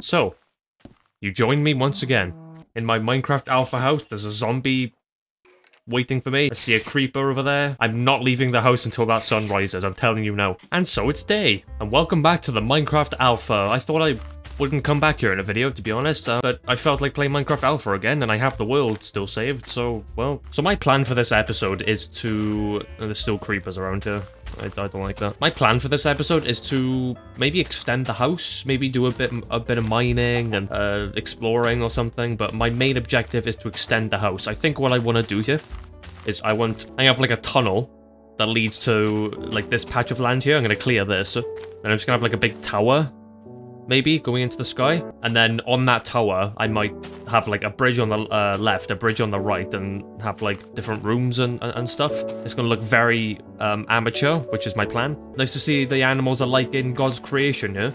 So, you join me once again. In my Minecraft Alpha house, there's a zombie waiting for me. I see a creeper over there. I'm not leaving the house until that sun rises, I'm telling you now. And so it's day. And welcome back to the Minecraft Alpha. I thought I wouldn't come back here in a video, to be honest, but I felt like playing Minecraft Alpha again, and I have the world still saved, so, well. So my plan for this episode is to... there's still creepers around here. I don't like that. My plan for this episode is to maybe extend the house, maybe do a bit of mining and exploring or something, but my main objective is to extend the house. I think what I want to do here is I have like a tunnel that leads to like this patch of land here. I'm going to clear this and I'm just going to have like a big tower maybe going into the sky, and then on that tower I might have like a bridge on the left, a bridge on the right, and have like different rooms and stuff. It's gonna look very amateur, which is my plan. Nice to see the animals are like in God's creation here.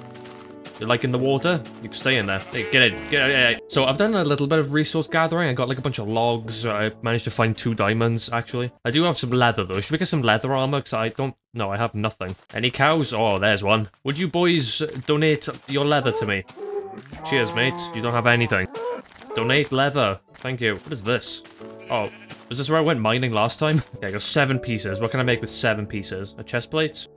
You're like in the water, you can stay in there. Hey, get it. So I've done a little bit of resource gathering. I got like a bunch of logs. I managed to find 2 diamonds, actually. I do have some leather though. Should we get some leather armor? Because I have nothing. Any cows? Oh, there's one. Would you boys donate your leather to me? Cheers, mate. You don't have anything. Donate leather. Thank you. What is this? Oh, is this where I went mining last time? Yeah, I got 7 pieces. What can I make with 7 pieces? A chest plate?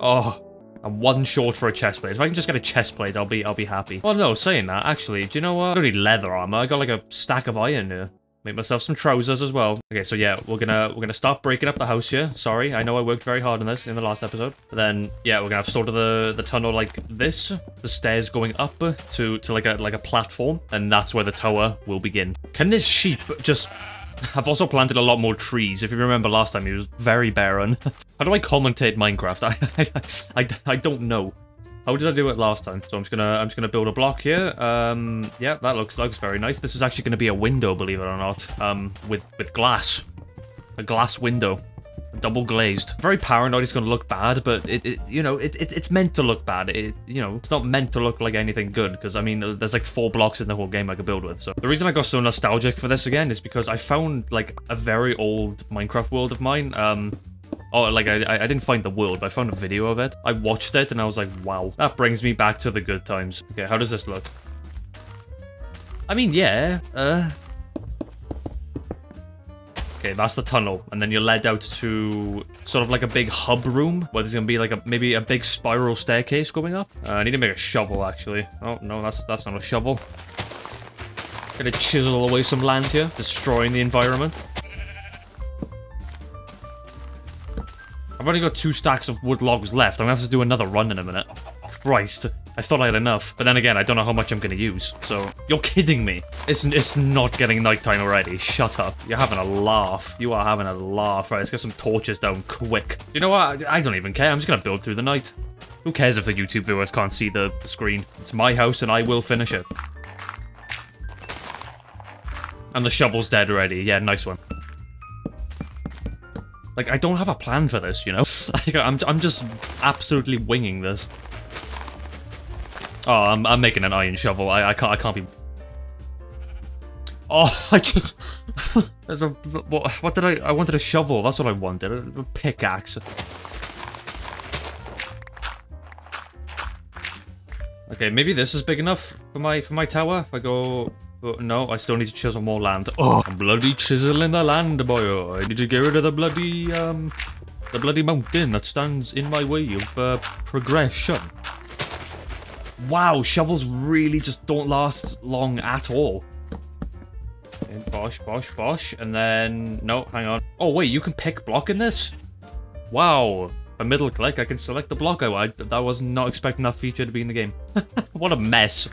Oh. I'm 1 short for a chestplate. If I can just get a chestplate, I'll be happy. Oh no, saying that, actually, do you know what? I don't need leather armor. I got like a stack of iron here. Make myself some trousers as well. Okay, so yeah, we're gonna start breaking up the house here. Sorry, I know I worked very hard on this in the last episode. But then yeah, we're gonna have sort of the tunnel like this, the stairs going up to like a platform, and that's where the tower will begin. Can this sheep just? I've also planted a lot more trees. If you remember last time, it was very barren. How do I commentate Minecraft? I don't know. How did I do it last time? So I'm just gonna build a block here. Yeah, that looks very nice. This is actually gonna be a window, believe it or not. With glass, a glass window, double glazed. I'm very paranoid. It's gonna look bad, but it's meant to look bad. It's not meant to look like anything good, because I mean, there's like 4 blocks in the whole game I could build with. So the reason I got so nostalgic for this again is because I found like a very old Minecraft world of mine. I didn't find the world, but I found a video of it. I watched it and I was like, wow, that brings me back to the good times. Okay, how does this look? I mean, yeah. Okay, that's the tunnel, and then you're led out to sort of like a big hub room where there's gonna be like maybe a big spiral staircase going up. I need to make a shovel, actually. Oh no, that's not a shovel. Gonna chisel away some land here, destroying the environment. I've only got 2 stacks of wood logs left. I'm gonna have to do another run in a minute. Christ, I thought I had enough, but then again, I don't know how much I'm gonna use, so... You're kidding me! It's not getting nighttime already, shut up. You're having a laugh. You are having a laugh. Right, let's get some torches down quick. You know what? I don't even care. I'm just gonna build through the night. Who cares if the YouTube viewers can't see the screen? It's my house and I will finish it. And the shovel's dead already. Yeah, nice one. Like, I don't have a plan for this, you know? Like, I'm just absolutely winging this. Oh, I'm making an iron shovel. I can't be... Oh, I just... There's a... What did I wanted a shovel. That's what I wanted. A pickaxe. Okay, maybe this is big enough for my tower. If I go... But no, I still need to chisel more land. Oh, I'm bloody chiseling the land, boy. I need to get rid of the bloody mountain that stands in my way of progression. Wow, shovels really just don't last long at all. And bosh. And then... No, hang on. Oh, wait, you can pick block in this? Wow. A middle click, I can select the block I want. I was not expecting that feature to be in the game. What a mess.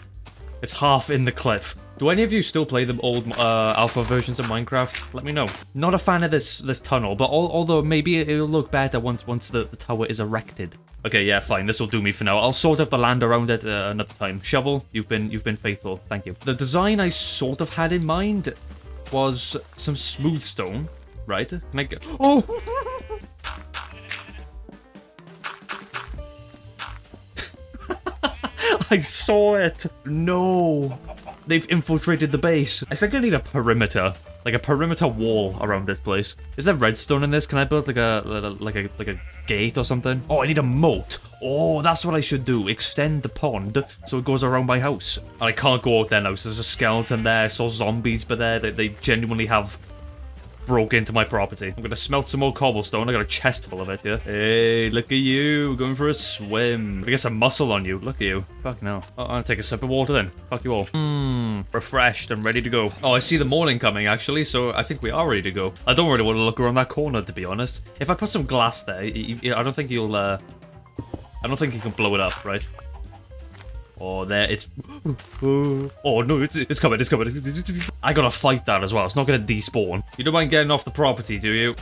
It's half in the cliff. Do any of you still play the old alpha versions of Minecraft? Let me know. Not a fan of this tunnel, but although maybe it'll look better once the tower is erected. Okay, yeah, fine. This will do me for now. I'll sort out the land around it another time. Shovel, you've been faithful. Thank you. The design I sort of had in mind was some smooth stone, right? Can I get? Oh. I saw it. No. They've infiltrated the base. I think I need a perimeter, like a perimeter wall around this place. Is there redstone in this? Can I build like a gate or something? Oh, I need a moat. Oh, that's what I should do. Extend the pond so it goes around my house. And I can't go out there now. So there's a skeleton there. I saw zombies, but they genuinely have broke into my property. I'm going to smelt some more cobblestone. I got a chest full of it, yeah. Hey, look at you. Going for a swim. I get some muscle on you. Look at you. Fuck no. I'll take a sip of water then. Fuck you all. Refreshed and ready to go. Oh, I see the morning coming, actually, so I think we are ready to go. I don't really want to look around that corner, to be honest. If I put some glass there, I don't think you'll, I don't think he can blow it up, right? Oh, there, it's... Oh, no, it's coming, it's coming. I gotta fight that as well. It's not gonna despawn. You don't mind getting off the property, do you?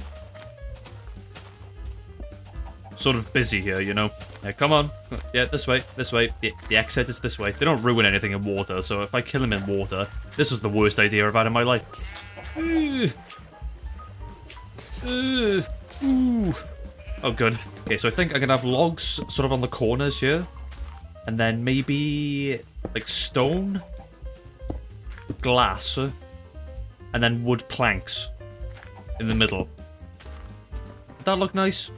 I'm sort of busy here, you know? Yeah, come on. Yeah, this way, this way. Yeah, the exit is this way. They don't ruin anything in water, so if I kill him in water... This was the worst idea I've had in my life. Oh, good. Okay, so I think I can have logs sort of on the corners here. And then maybe, like, stone, glass, and then wood planks in the middle. Would that look nice?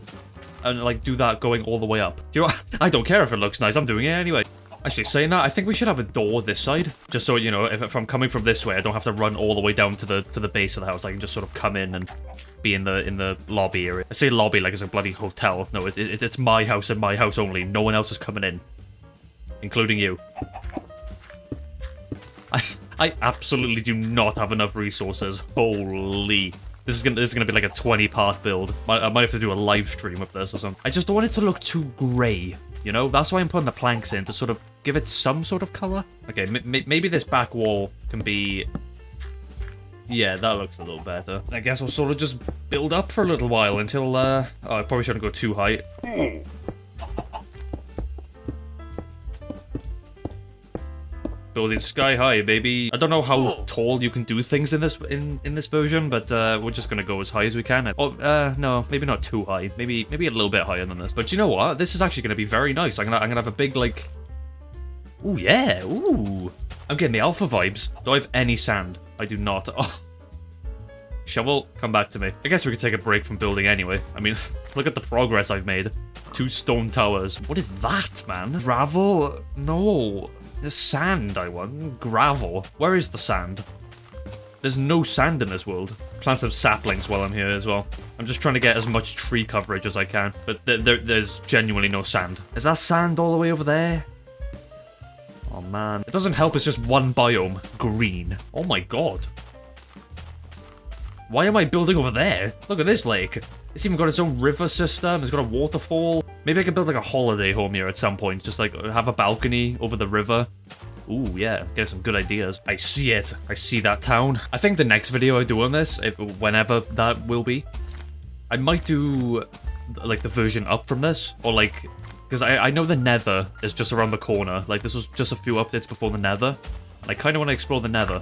And, like, do that going all the way up. Do you know what? I don't care if it looks nice. I'm doing it anyway. Actually, saying that, I think we should have a door this side. Just so, you know, if I'm coming from this way, I don't have to run all the way down to the base of the house. I can just sort of come in and be in the lobby area. I say lobby like it's a bloody hotel. No, it's my house and my house only. No one else is coming in. Including you. I absolutely do not have enough resources. Holy. This is gonna be like a 20-part build. I might have to do a live stream of this or something. I just don't want it to look too grey, you know? That's why I'm putting the planks in, to sort of give it some sort of colour. Okay, maybe this back wall can be... Yeah, that looks a little better. I guess we'll sort of just build up for a little while until... Oh, I probably shouldn't go too high. Building sky high, baby. I don't know how tall you can do things in this this version, but we're just gonna go as high as we can. Oh, no, maybe not too high. Maybe a little bit higher than this. But you know what? This is actually gonna be very nice. I'm gonna have a big like. Ooh yeah, ooh. I'm getting the alpha vibes. Do I have any sand? I do not. Oh. Shovel, come back to me. I guess we could take a break from building anyway. I mean, look at the progress I've made. 2 stone towers. What is that, man? Gravel? No. The sand I want. Gravel. Where is the sand? There's no sand in this world. Plant some saplings while I'm here as well. I'm just trying to get as much tree coverage as I can. But there's genuinely no sand. Is that sand all the way over there? Oh man. It doesn't help, it's just one biome. Green. Oh my god. Why am I building over there? Look at this lake. It's even got its own river system. It's got a waterfall. Maybe I can build like a holiday home here at some point. Just like have a balcony over the river. Ooh, yeah. Get some good ideas. I see it. I see that town. I think the next video I do on this, whenever that will be, I might do like the version up from this. Or like, because I know the nether is just around the corner. Like this was just a few updates before the nether. And I kind of want to explore the nether.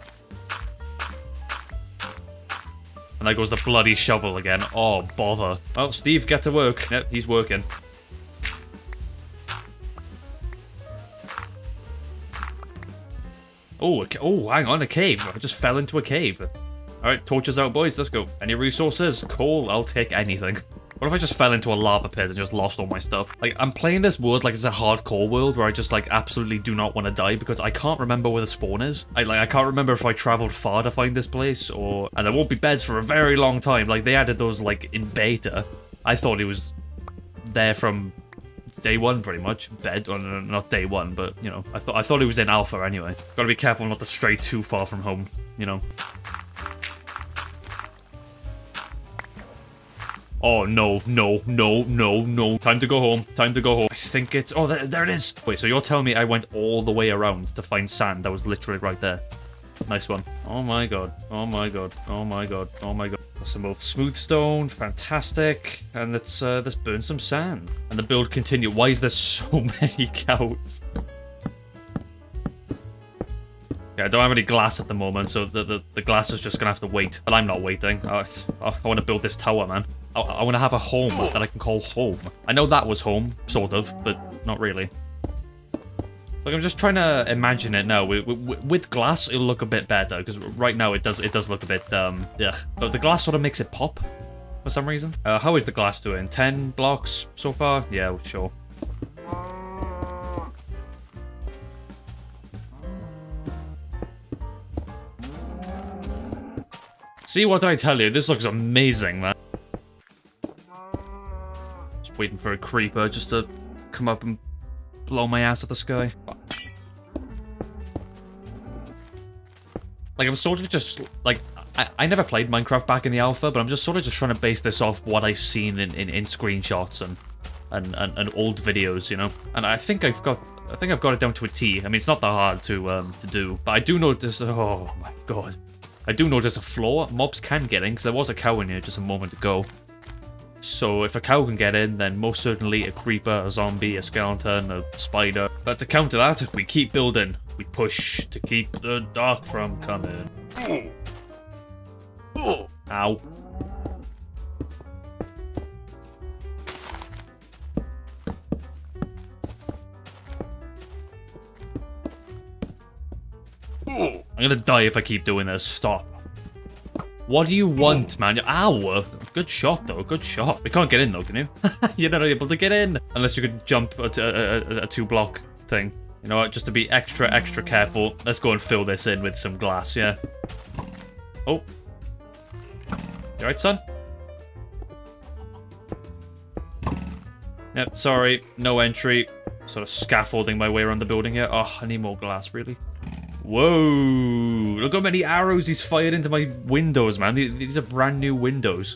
And there goes the bloody shovel again. Oh, bother. Oh, Steve, get to work. Yep, he's working. Oh, hang on, a cave. I just fell into a cave. All right, torches out, boys. Let's go. Any resources? Coal, I'll take anything. What if I just fell into a lava pit and just lost all my stuff? Like, I'm playing this world like it's a hardcore world where I just, like, absolutely do not want to die because I can't remember where the spawn is. I can't remember if I traveled far to find this place or... And there won't be beds for a very long time. Like, they added those, like, in beta. I thought it was there from day one, pretty much. Bed, or no, not day one, but, you know, I thought it was in alpha anyway. Gotta be careful not to stray too far from home, you know. Oh, no, no, no, no, no. Time to go home. Time to go home. I think it's... Oh, there it is. Wait, so you're telling me I went all the way around to find sand that was literally right there. Nice one. Oh, my God. Oh, my God. Oh, my God. Oh, my God. Some more smooth stone. Fantastic. And let's burn some sand. And the build continued. Why is there so many cows? Yeah, I don't have any glass at the moment, so the glass is just going to have to wait. But I'm not waiting. I want to build this tower, man. I want to have a home that I can call home. I know that was home, sort of, but not really. Like, I'm just trying to imagine it now. With glass, it'll look a bit better, because right now it does look a bit, ugh. But the glass sort of makes it pop, for some reason. How is the glass doing? 10 blocks so far? Yeah, sure. See what I tell you, this looks amazing, man. Just waiting for a creeper just to come up and blow my ass out the sky. Like, I'm sort of just, like, I never played Minecraft back in the alpha, but I'm just sort of just trying to base this off what I've seen in screenshots and old videos, you know? And I think I've got it down to a T. I mean, it's not that hard to do, but I do notice, oh my god. I do notice a flaw. Mobs can get in, because there was a cow in here just a moment ago. So if a cow can get in, then most certainly a creeper, a zombie, a skeleton, a spider. But to counter that, if we keep building, we push to keep the dark from coming. Ow. I'm gonna die if I keep doing this. Stop. What do you want, man? Ow! Good shot, though. Good shot. We can't get in, though, can you? You're not able to get in. Unless you could jump a two-block thing. You know what? Just to be extra, extra careful. Let's go and fill this in with some glass, yeah. Oh. You alright, son? Yep, sorry. No entry. Sort of scaffolding my way around the building here. Oh, I need more glass, really. Whoa! Look how many arrows he's fired into my windows, man. These are brand new windows.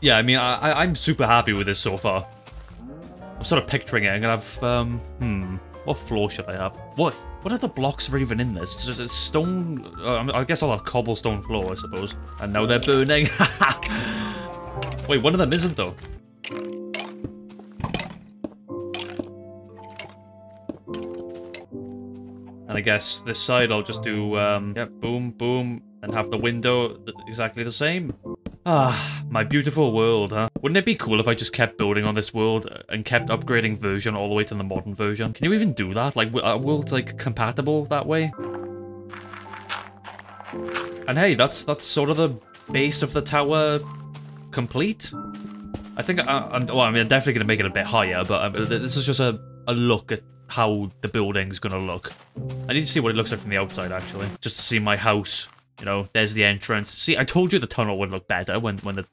Yeah, I mean, I'm super happy with this so far. I'm sort of picturing it. I'm gonna have, what floor should I have? What other blocks are even in this? It's just a stone. I guess I'll have cobblestone floor, I suppose. And now they're burning. Wait, one of them isn't, though. And I guess this side I'll just do, yeah, boom, boom, and have the window exactly the same. Ah, my beautiful world, huh? Wouldn't it be cool if I just kept building on this world and kept upgrading version all the way to the modern version? Can you even do that? Like, are worlds, like, compatible that way? And hey, that's sort of the base of the tower complete. I think, I mean, I'm definitely going to make it a bit higher, but this is just a look at how the building's gonna look. I need to see what it looks like from the outside, actually. Just to see my house. You know, there's the entrance. See, I told you the tunnel would look better when the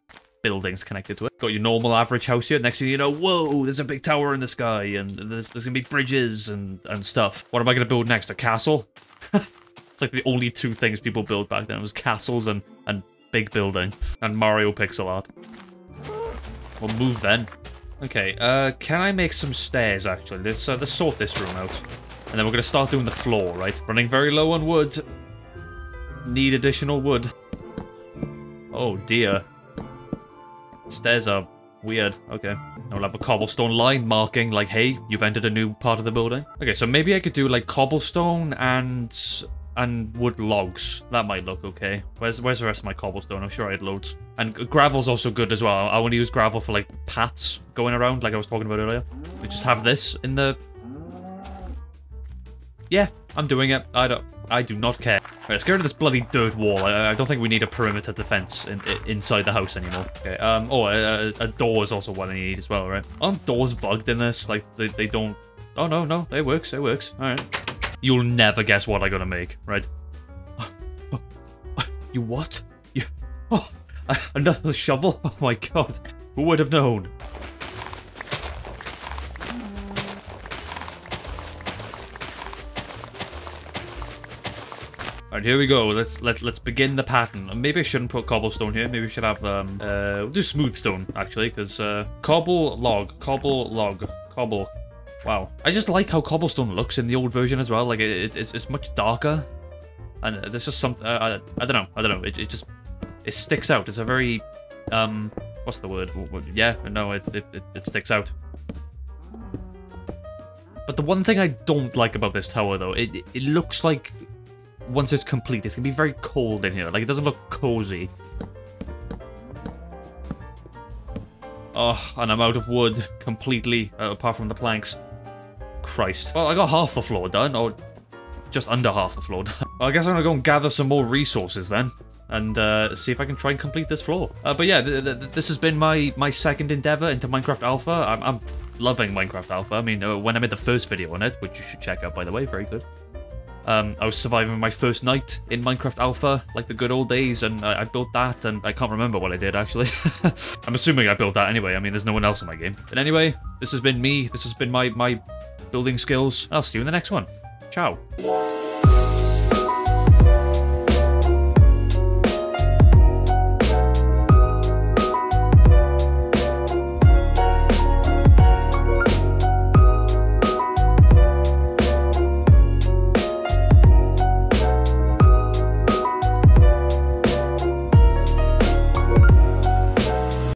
building's connected to it. Got your normal average house here. Next thing you know, whoa, there's a big tower in the sky, and there's gonna be bridges and stuff. What am I gonna build next? A castle? It's like the only two things people build back then. It was castles and big building. And Mario pixel art. We'll move then. Okay, can I make some stairs, actually? Let's sort this room out. And then we're gonna start doing the floor, right? Running very low on wood. Need additional wood. Oh, dear. Stairs are weird. Okay. Now we'll have a cobblestone line marking, like, hey, you've entered a new part of the building. Okay, so maybe I could do, like, cobblestone and wood logs. That might look okay. Where's the rest of my cobblestone? I'm sure I had loads. And gravel's also good as well. I want to use gravel for, like, paths going around, like I was talking about earlier. We just have this in the... Yeah, I'm doing it. I do not care. Right, let's get rid of this bloody dirt wall. I don't think we need a perimeter defense inside the house anymore. Okay, a door is also what I need as well, right? Aren't doors bugged in this? Like, they don't... Oh, no. It works. All right. You'll never guess what I gotta make, right? You what? You... Oh, another shovel? Oh my god. Who would have known? Alright, here we go. Let's begin the pattern. Maybe I shouldn't put cobblestone here. Maybe we should have, we'll do smooth stone, actually, because, cobble. Wow. I just like how cobblestone looks in the old version as well. Like, it's much darker. And there's just something... I don't know. It sticks out. It's a very... what's the word? Yeah, no, it sticks out. But the one thing I don't like about this tower, though, it looks like... Once it's complete, it's going to be very cold in here. Like, it doesn't look cozy. Oh, and I'm out of wood completely, apart from the planks. Christ. Well, I got half the floor done, or just under half the floor done. Well, I guess I'm gonna go and gather some more resources then, and see if I can try and complete this floor. But yeah, this has been my second endeavor into Minecraft Alpha. I'm loving Minecraft Alpha. I mean, when I made the first video on it, which you should check out, by the way, very good. I was surviving my first night in Minecraft Alpha, like the good old days, and I built that, and I can't remember what I did, actually. I'm assuming I built that anyway. I mean, there's no one else in my game. But anyway, this has been me. This has been my building skills. I'll see you in the next one. Ciao.